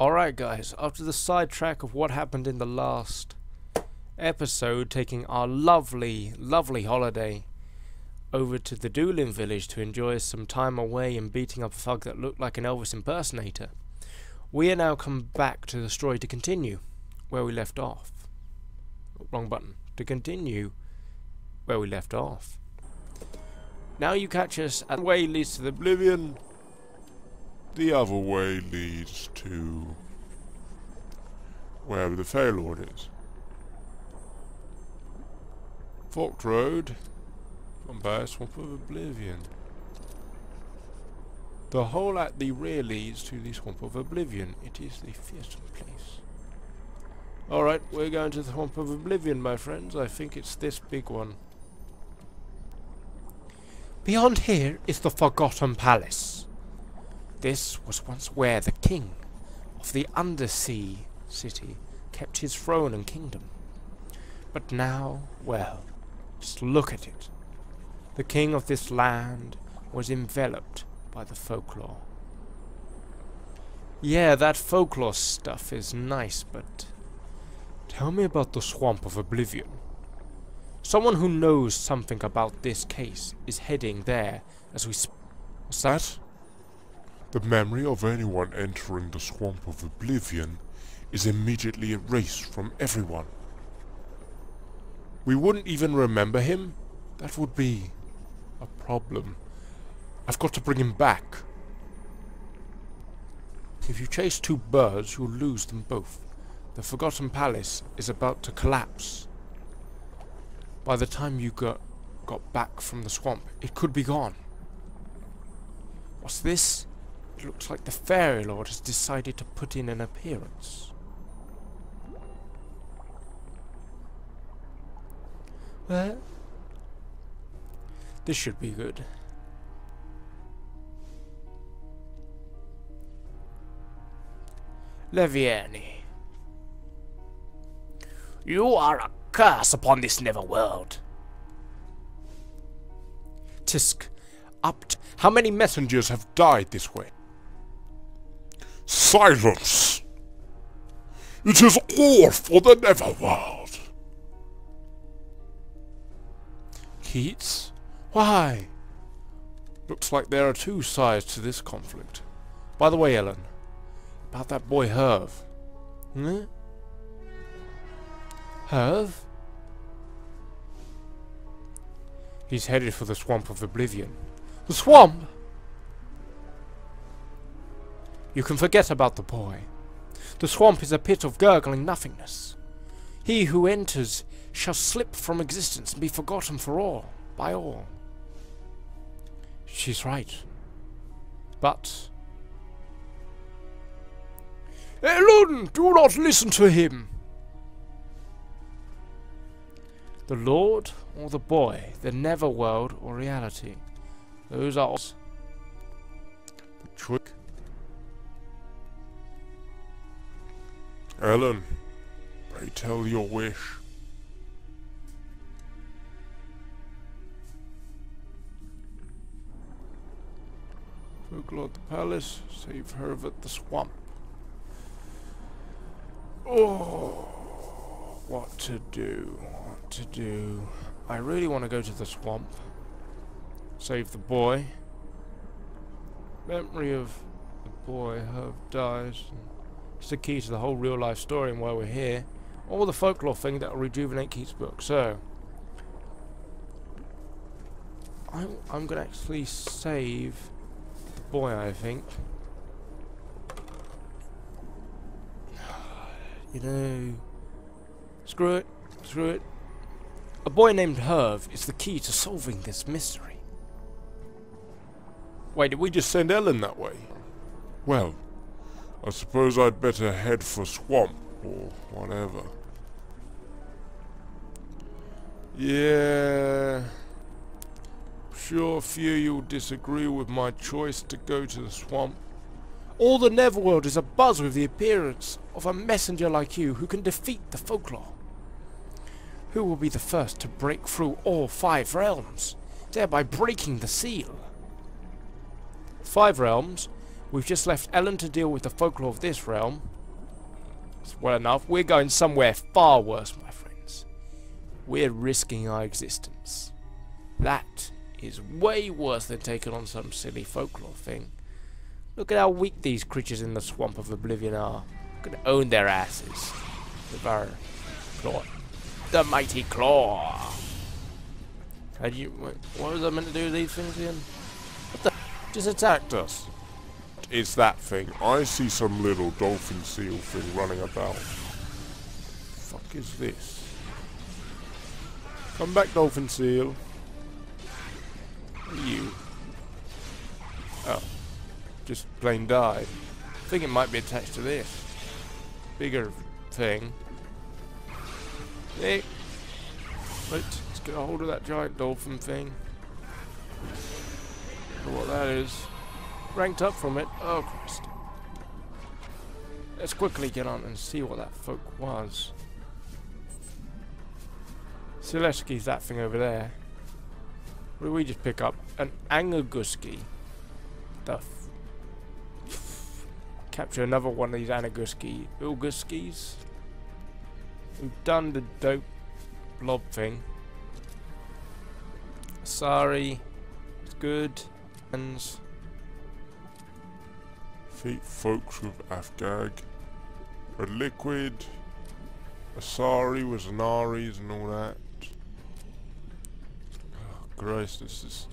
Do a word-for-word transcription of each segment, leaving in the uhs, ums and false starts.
Alright guys, after the sidetrack of what happened in the last episode, taking our lovely, lovely holiday over to the Doolin village to enjoy some time away and beating up a thug that looked like an Elvis impersonator, we are now come back to the story to continue where we left off. Wrong button. To continue where we left off. Now you catch us and the way leads to the Oblivion. The other way leads to wherever the Feylord is. Forked Road from Bear Swamp of Oblivion. The hole at the rear leads to the Swamp of Oblivion. It is the fearsome place. Alright, we're going to the Swamp of Oblivion, my friends. I think it's this big one. Beyond here is the Forgotten Palace. This was once where the king of the undersea city kept his throne and kingdom. But now, well, just look at it. The king of this land was enveloped by the folklore. Yeah, that folklore stuff is nice, but tell me about the Swamp of Oblivion. Someone who knows something about this case is heading there as we sp- What's that? The memory of anyone entering the Swamp of Oblivion is immediately erased from everyone. We wouldn't even remember him. That would be a problem. I've got to bring him back. If you chase two birds, you'll lose them both. The Forgotten Palace is about to collapse. By the time you got, got back from the swamp, it could be gone. What's this? It looks like the Fairy Lord has decided to put in an appearance. Well, this should be good. Leviani. You are a curse upon this Neverworld. Tisk. Upt. How many messengers have died this way? Silence! It is all for the Neverworld! Keats? Why? Looks like there are two sides to this conflict. By the way, Ellen, about that boy Herve. Hmm? Herve? He's headed for the Swamp of Oblivion. The swamp? You can forget about the boy. The swamp is a pit of gurgling nothingness. He who enters shall slip from existence and be forgotten for all, by all. She's right. But Eloden, do not listen to him! The Lord or the boy, the Neverworld or reality. Those are all the trick. Ellen, pray tell your wish. Folklore at the palace, save Herve at the swamp. Oh, what to do, what to do. I really want to go to the swamp. Save the boy. Memory of the boy, Herve dies. It's the key to the whole real-life story and why we're here. All the folklore thing that will rejuvenate Keats' book. So, I'm, I'm going to actually save the boy, I think. You know, screw it, screw it. A boy named Herve is the key to solving this mystery. Wait, did we just send Ellen that way? Well, I suppose I'd better head for swamp, or whatever. Yeah, sure few you'll disagree with my choice to go to the swamp. All the Neverworld is abuzz with the appearance of a messenger like you who can defeat the folklore. Who will be the first to break through all five realms, thereby breaking the seal? Five realms? We've just left Ellen to deal with the folklore of this realm. It's well enough. We're going somewhere far worse, my friends. We're risking our existence. That is way worse than taking on some silly folklore thing. Look at how weak these creatures in the swamp of oblivion are. Gonna own their asses. The Baron Claw. The mighty Claw! How do you... Wait, what was I meant to do with these things again? What the... Just attacked us. It's that thing. I see some little dolphin seal thing running about. What the fuck is this? Come back, dolphin seal. You. Oh. Just plain died. I think it might be attached to this. Bigger thing. Hey. Wait, let's get a hold of that giant dolphin thing. I don't know what that is. Ranked up from it. Oh, Christ. Let's quickly get on and see what that folk was. Siliski's that thing over there. What did we just pick up? An Anguguski. The f Capture another one of these Anguguski. Ulguskis. We've done the dope blob thing. Sorry. It's good. And... Feet folks of Afgag, a liquid, Asari was an Aries and all that. Oh, gross, this is...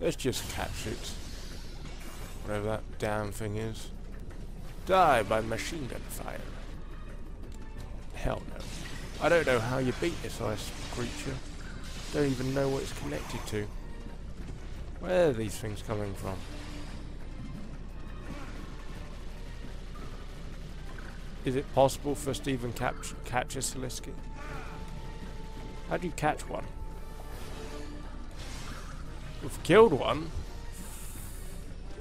Let's just catch it. Whatever that damn thing is. Die by machine gun fire. Hell no. I don't know how you beat this ice creature. Don't even know what it's connected to. Where are these things coming from? Is it possible for us to even catch, catch a Siliski? How do you catch one? We've killed one.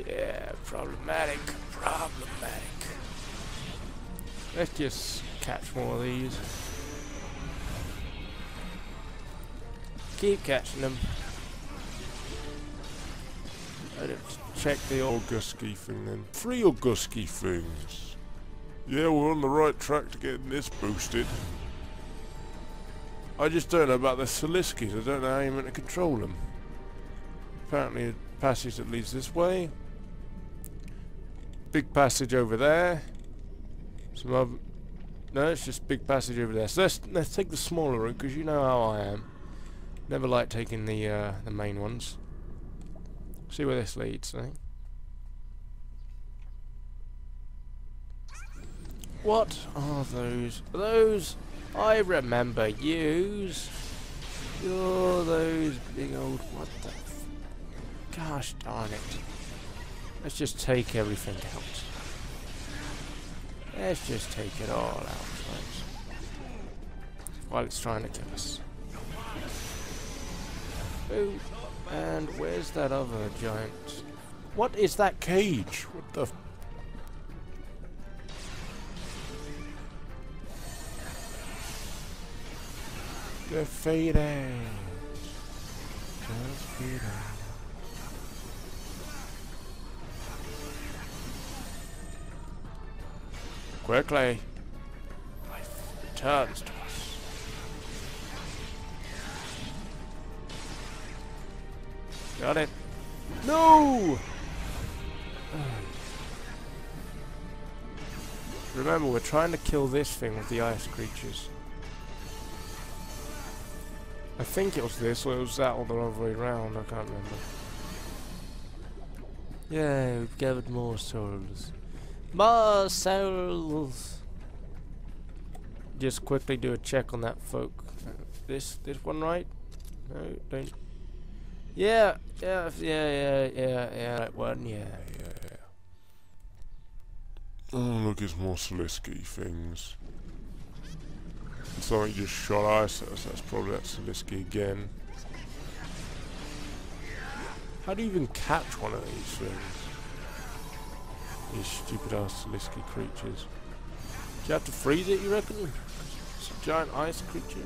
Yeah, problematic, problematic. Let's just catch more of these. Keep catching them. I didn't check the Orgoski thing then. Three Orgoski things. Yeah, we're on the right track to getting this boosted. I just don't know about the Soliskis. I don't know how you're meant to control them. Apparently a passage that leads this way. Big passage over there. Some other... No, it's just big passage over there. So let's, let's take the smaller route, because you know how I am. Never like taking the, uh, the main ones. See where this leads, I think. What are those? Are those? I remember yous. You're those big old... What the... F Gosh darn it. Let's just take everything out. Let's just take it all out, folks. While it's trying to kill us. Oh, and where's that other giant? What is that cage? What the... F Defeated. Defeated. Quickly. Life returns to us. Got it. No! Remember, we're trying to kill this thing with the ice creatures. I think it was this, or it was that, or the other way round. I can't remember. Yeah, we've gathered more souls. More souls! Just quickly do a check on that folk. This, this one, right? No, don't. Yeah, yeah, yeah, yeah, yeah, yeah. That one, yeah, yeah, yeah. Oh, look, it's more Siliski things. Something just shot ice at us. That's probably that Siliski again. How do you even catch one of these things? These stupid ass Siliski creatures. Do you have to freeze it, you reckon? It's a giant ice creature.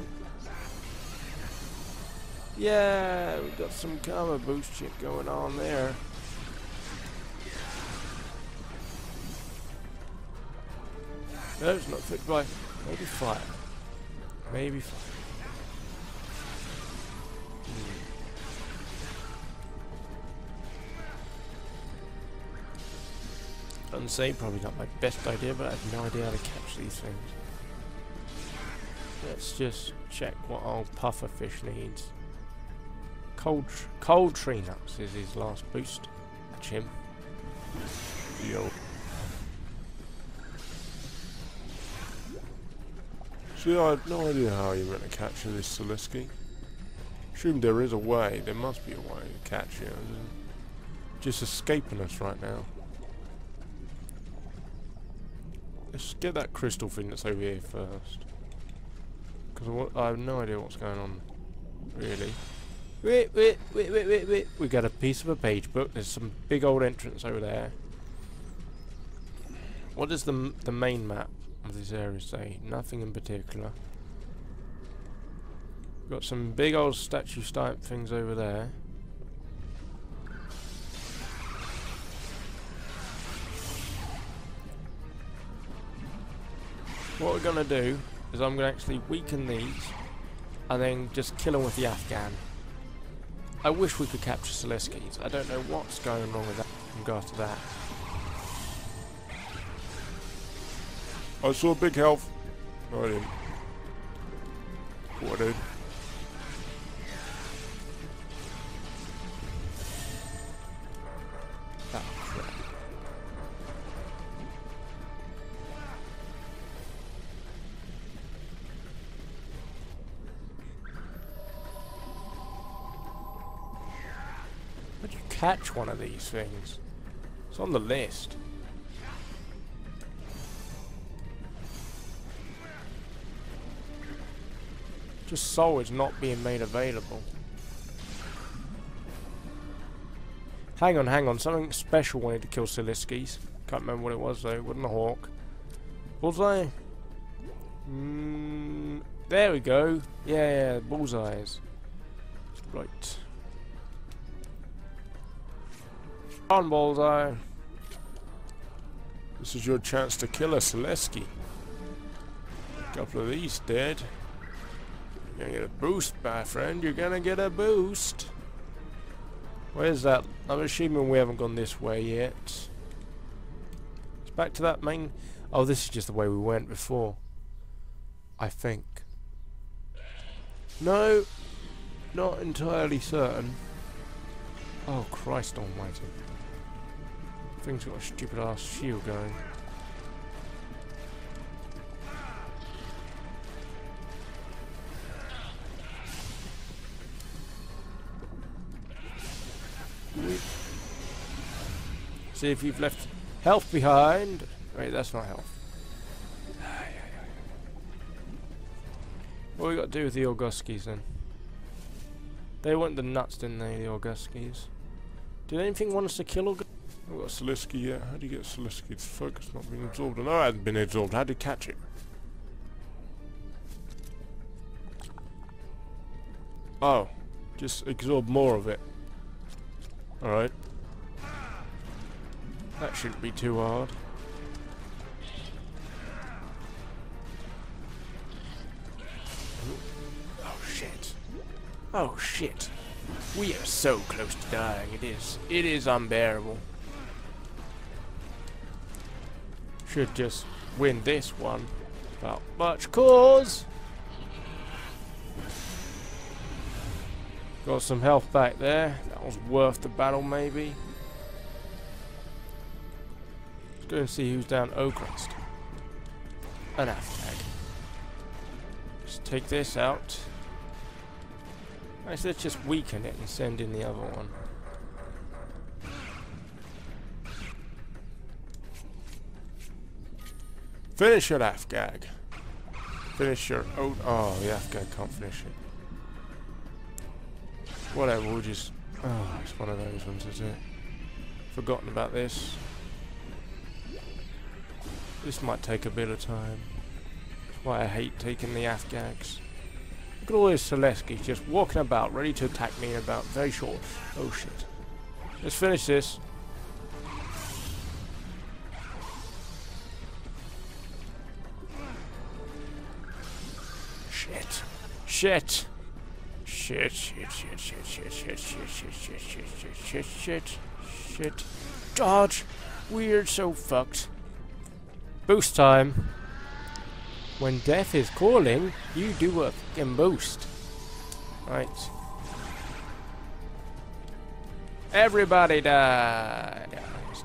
Yeah, we've got some karma boost shit going on there. No, it's not quick by. Maybe fire. Maybe fire. Unsafe, probably not my best idea, but I have no idea how to catch these things. Let's just check what old puffer fish needs. Cold, tr cold tree nuts is his last boost. Catch him. Yo. See, I have no idea how you're going to catch this Siliski. Assume there is a way. There must be a way to catch it. Just escaping us right now. Let's get that crystal thing that's over here first. Because I have no idea what's going on, really. Wait, wait, wait, wait, wait, wait. We got a piece of a page book. There's some big old entrance over there. What does the, the main map of this area say? Nothing in particular. We've got some big old statue type things over there. What we're going to do is I'm going to actually weaken these and then just kill them with the Afghan. I wish we could capture Soliskis. I don't know what's going wrong with that in regards to that. I saw big health. No, I didn't. What, dude? That crap. How do you catch one of these things? It's on the list. Just soul is not being made available. Hang on, hang on. Something special wanted to kill Siliskis. Can't remember what it was though. Wasn't a hawk. Bullseye? Mm, there we go. Yeah, yeah, bullseyes. Right. On bullseye. This is your chance to kill a Siliski. A couple of these dead. You're gonna get a boost, my friend. You're gonna get a boost. Where's that? I'm assuming we haven't gone this way yet. It's back to that main. Oh, this is just the way we went before. I think. No, not entirely certain. Oh, Christ Almighty! Thing's got a stupid ass shield going. See if you've left health behind. Wait, that's not health. What we got to do with the Orgoskis then? They weren't the nuts, didn't they, the Orgoskis? Did anything want us to kill Orgoskis? We've got a Siliski yet. How do you get a Siliski? Its focus not being absorbed. No, it hasn't been absorbed. How do you catch it? Oh, just absorb more of it. Alright. That shouldn't be too hard. Oh shit. Oh shit. We are so close to dying. It is. It is unbearable. Should just win this one without much cause. Got some health back there. That was worth the battle maybe. Let's go see who's down Oakcrest. An Afgag. Let's take this out. Actually, let's just weaken it and send in the other one. Finish your Afgag. Finish your own. Oh, the Afgag can't finish it. Whatever, we'll just. Oh, it's one of those ones, is it? Forgotten about this. This might take a bit of time. That's why I hate taking the Afgags. Look at all these Soleskis just walking about, ready to attack me in about very short. Oh shit. Let's finish this. Shit. Shit. Shit, shit, shit, shit, shit, shit, shit, shit, shit, shit, shit, shit, shit, shit. God, we're so fucked. Boost time. When death is calling, you do a fucking boost. Right. Everybody dies.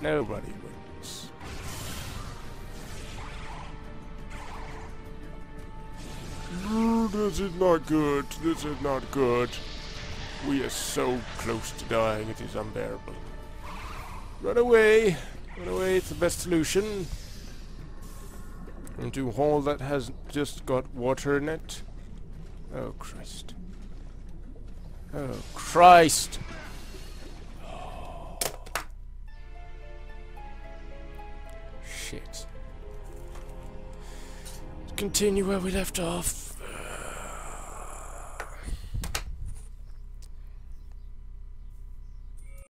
Nobody wins. No, this is not good. This is not good. We are so close to dying. It is unbearable. Run away. Run away. It's the best solution. Into a hole that has just got water in it. Oh, Christ. Oh, Christ! Oh. Shit. Let's continue where we left off.